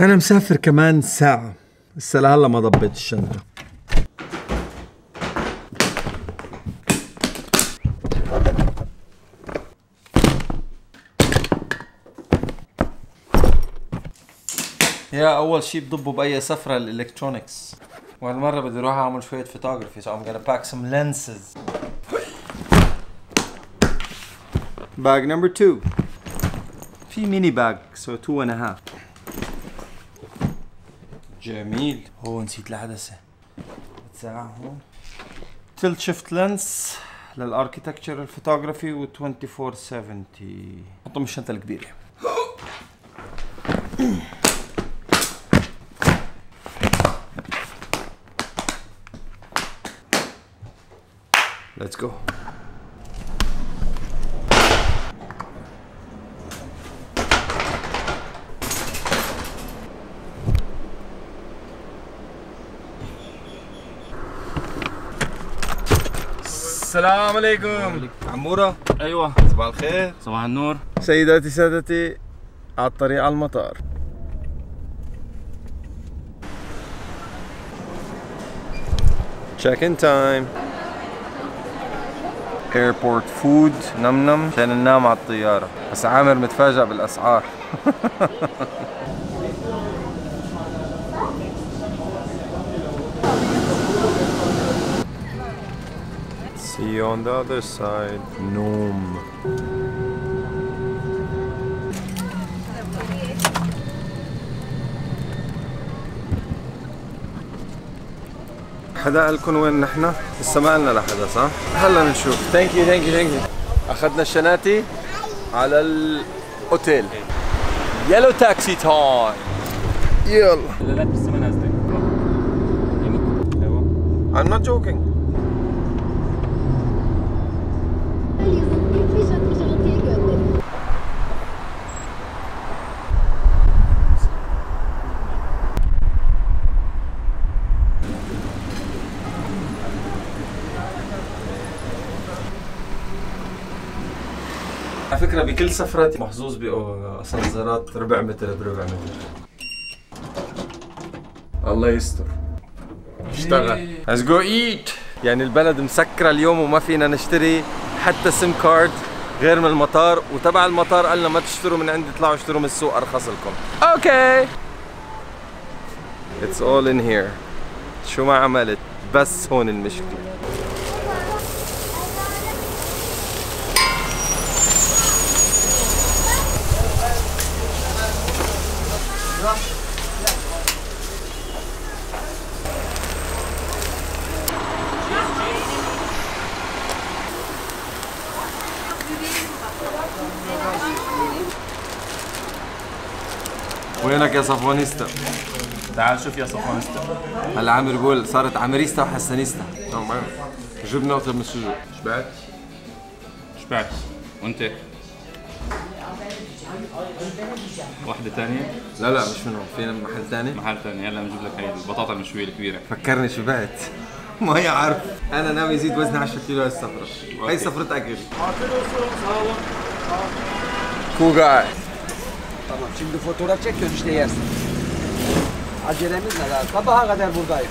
انا مسافر كمان ساعة، بس لهلا ما ضبيت الشنطة. يا اول شيء بضبه باي سفرة الالكترونكس، وهالمرة بدي اروح اعمل شوية فوتوغرافي، so I'm gonna pack some lenses. Bag number 2. في ميني باج، so 2.5. جميل. هو نسيت العدسة. بتساعة هون. تلت شيفت لينس للاركتكتشر فوتوغرافي و 2470. حطهم بالشنطة الكبيرة. Let's go. السلام عليكم. عمورة. ايوه صباح الخير. صباح النور. سيداتي سادتي، على الطريق على المطار. Check-in time. Airport food نم نم عشان ننام على الطيارة، بس عامر متفاجئ بالأسعار. See you on the other side. نوم. حدا قالكن وين نحن؟ لسه ما قلنا لحدا صح؟ هلا بنشوف. ثانك يو ثانك يو ثانك يو. اخذنا الشناتي على الاوتيل. يلو تاكسي تايم. يلا. لا بس ما نازلك. ايوه. I'm not joking. على فكرة بكل سفراتي محظوظ بصنزرات ربع متر بربع متر. الله يستر. اشتغل. Let's go eat. يعني البلد مسكرة اليوم وما فينا نشتري حتى سم كارد غير من المطار، وتبع المطار قالنا ما تشتروا من عندي، اطلعوا اشتروا من السوق ارخص لكم. اوكي. It's all in here. شو ما عملت، بس هون المشكلة. وينك يا صفوانيستا؟ تعال شوف يا صفوانيستا. هلا عامر يقول صارت عامريستا وحسانيستا. تمام. جبنا اكثر من السجق. شبعت؟ شبعت. وانت؟ واحدة ثانية؟ لا لا مش منهم، فينا من محل ثاني؟ محل ثاني، هلا بنجيب لك هي البطاطا المشوية الكبيرة. فكرني شبعت. ما هي عارف، أنا ناوي يزيد وزني 10 كيلو هاي السفرة، هاي سفرة أكل. Cool guy. Tamam şimdi fotoğraf çekiyoruz işte yersin. Acelemiz ne lazım? Sabaha kadar buradayız.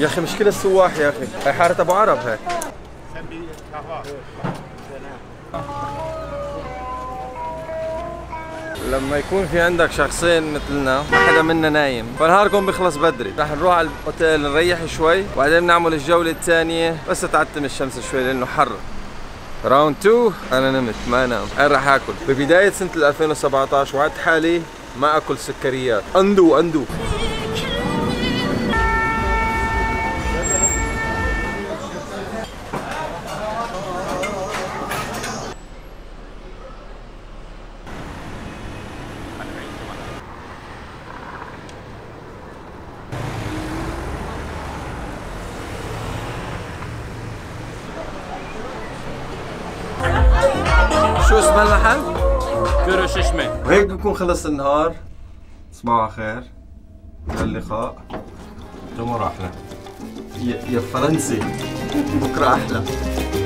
يا أخي مشكلة السواح يا أخي، هي حارة أبو عرب هاي. لما يكون في عندك شخصين مثلنا، ما حدا منا نايم، فنهاركم بيخلص بدري. رح نروح على الاوتيل نريح شوي، وبعدين بنعمل الجولة الثانية، بس تعتم الشمس شوي لأنه حر. راوند 2 أنا نمت، ما نام. أنا رح آكل. ببداية سنة 2017 وعدت حالي ما آكل سكريات. أندو أندو. شو اسم المحل؟ كورو ششمة. وهيك بكون خلص النهار. صباح الخير. للقاء. تمر أحلى يا فرنسي، بكرة أحلى.